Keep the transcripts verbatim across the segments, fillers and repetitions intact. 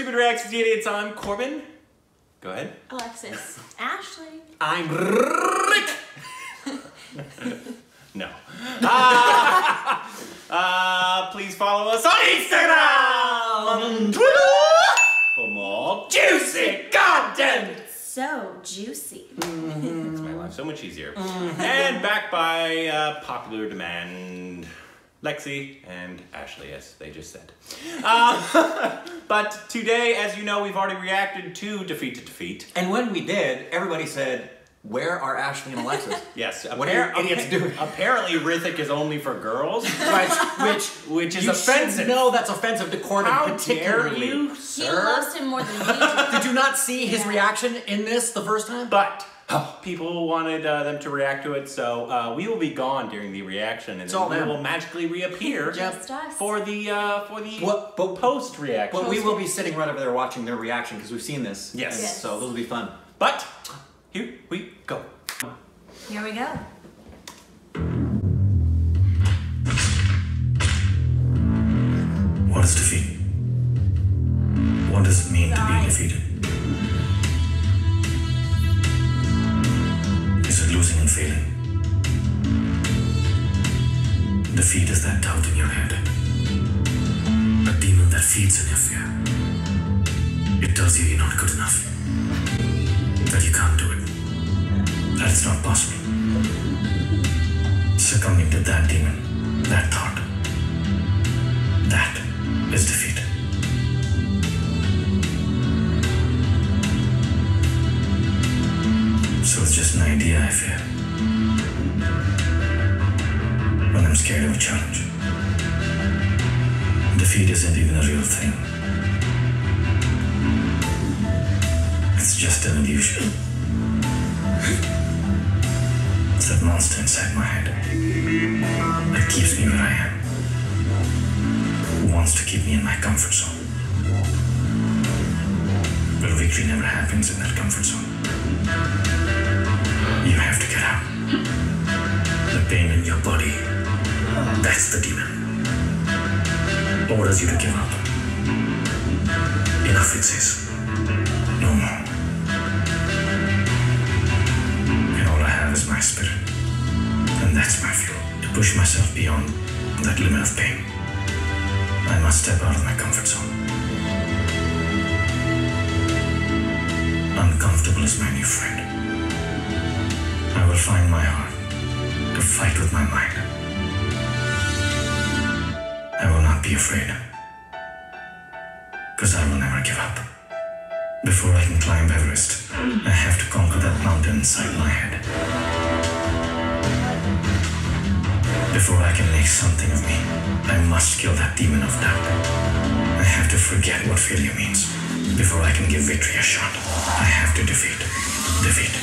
Stupid Reacts with idiots. I'm Korbin. Go ahead. Alexis. Ashley. I'm Rick. No. Uh, uh, please follow us on Instagram, Twitter for more juicy content. So juicy. Mm-hmm. Makes my life so much easier. Mm-hmm. And back by uh, popular demand, Lexi and Ashley, as they just said. Uh, but today, as you know, we've already reacted to Defeat to Defeat. And when we did, everybody said, where are Ashley and Alexis? Yes. What are you idiots doing? Apparently, Hrithik is only for girls, which which, which is you offensive. No, that's offensive to Korbin. How particularly, dare you, sir? He loves him more than we do. Did you not see his yeah. reaction in this the first time? But oh. people wanted uh, them to react to it, so uh, we will be gone during the reaction, and it's then all we them. will magically reappear yep. for the uh, for the what, but, post reaction. But we will be sitting right over there watching their reaction because we've seen this. Yes. yes. So this will be fun. But. Here we go. Here we go. What is defeat? What does it mean to be defeated? Is it losing and failing? Defeat is that doubt in your head. A demon that feeds in your fear. It tells you you're not good enough. That you can't do it. That it's not possible. Succumbing to that demon, that thought, that is defeat. So it's just an idea I fear. When I'm scared of a challenge, defeat isn't even a real thing. It's just an illusion. It's that monster inside my head that keeps me where I am, who wants to keep me in my comfort zone. But victory never happens in that comfort zone. You have to get out. The pain in your body, that's the demon. Orders you to give up. Enough, it says. No more. Is my spirit, and that's my fuel to push myself beyond that limit of pain. I must step out of my comfort zone. Uncomfortable is my new friend. I will find my heart to fight with my mind. I will not be afraid, because I will never give up. Before I can climb Everest, I have to conquer that mountain inside my head. Before I can make something of me, I must kill that demon of doubt. I have to forget what failure means. Before I can give victory a shot, I have to defeat. Defeat.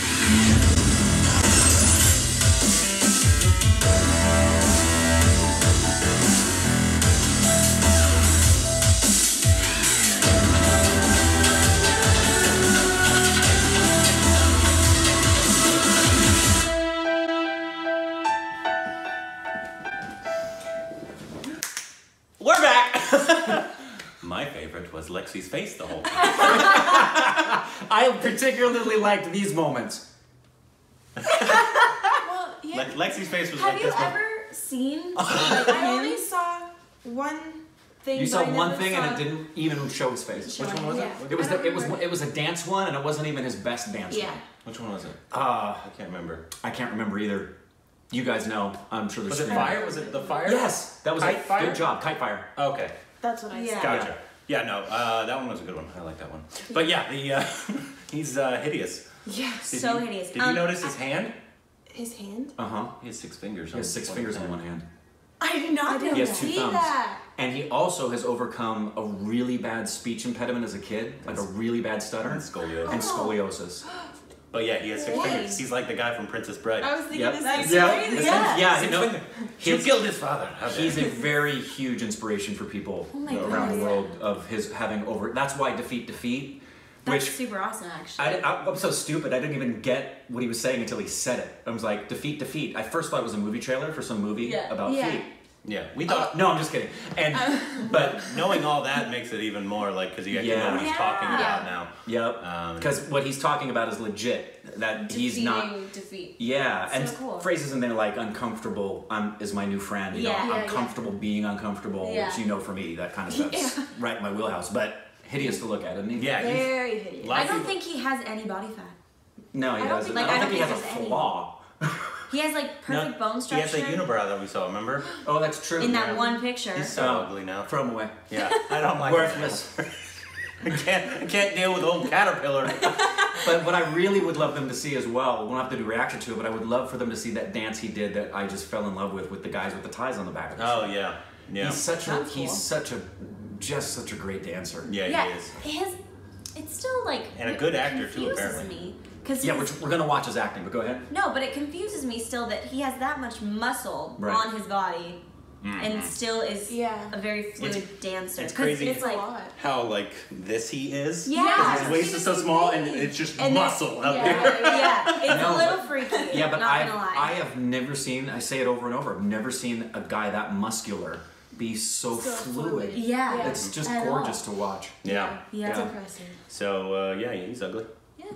My favorite was Lexi's face the whole time. I particularly liked these moments. Well, yeah. Le Lexi's face was have like this. Have you ever seen? Like, I only saw one thing. You saw one thing saw and it didn't even show his face. Showing, Which one was yeah. it? It was the, it was it was a dance one, and it wasn't even his best dance yeah. one. Which one was it? Ah, uh, I can't remember. I can't remember either. You guys know. I'm sure there's. Was it fire? Was it the fire? Yes, that was Kite a good job. Kite fire. Oh, okay. That's what I yeah. said. Gotcha. Yeah, no, uh, that one was a good one. I like that one. But yeah, the uh, he's uh, hideous. Yeah, did so you, hideous. Did um, you notice his I, hand? His hand? Uh-huh. He has six fingers. He has six fingers in one hand. I did not know that. He has two thumbs. That. And he also has overcome a really bad speech impediment as a kid, that's, like a really bad stutter. And scoliosis. And scoliosis. But yeah, he has six Wait. fingers. He's like the guy from Princess Bride. I was thinking yep. this is yep. crazy. Yeah, yeah you know, he killed his father. He's a very huge inspiration for people oh around goodness. the world of his having over. That's why Defeat Defeat. That's which super awesome, actually. I, I, I'm so stupid. I didn't even get what he was saying until he said it. I was like, Defeat Defeat. I first thought it was a movie trailer for some movie yeah. about yeah. feet. Yeah, we thought. Uh, no, I'm just kidding. And uh, but knowing all that makes it even more like because you actually yeah. know what he's yeah. talking about now. Yep. Because um, what he's talking about is legit. That he's not defeat. Yeah, so and cool. phrases in there like uncomfortable. I'm is my new friend. You yeah. know, yeah, I'm yeah. comfortable being uncomfortable, yeah. which you know for me that kind of stuff's yeah. right in my wheelhouse. But hideous to look at, isn't he? Yeah, very hideous. I don't think he has any body fat. No, he I doesn't. Think, like, I don't think, I don't think he has a flaw. He has like perfect no, bone structure. He has a unibrow that we saw, remember? Oh, that's true. In that yeah. one picture. He's so oh, ugly now. Throw him away. Yeah, I don't like Worthless. I can't, I can't deal with old Caterpillar. But what I really would love them to see as well, we won't have to do reaction to it, but I would love for them to see that dance he did that I just fell in love with, with the guys with the ties on the back of his. Oh, yeah. yeah. He's such a, cool. he's such a, just such a great dancer. Yeah, yeah he is. His, it's still like, and a good actor too, apparently. Me. Yeah, which we're gonna watch his acting, but go ahead. No, but it confuses me still that he has that much muscle right. on his body, mm. and still is yeah. a very fluid it's, dancer. It's crazy. It's like how like this he is. Yeah, his waist is so small, and it's just and muscle up yeah, there. Yeah, it's no, a little but, freaky. Yeah, but I I have never seen. I say it over and over. I've never seen a guy that muscular be so, so fluid. fluid. Yeah, yeah, it's just gorgeous to watch. Yeah, yeah, yeah. It's impressive. So uh, yeah, he's ugly. Yeah.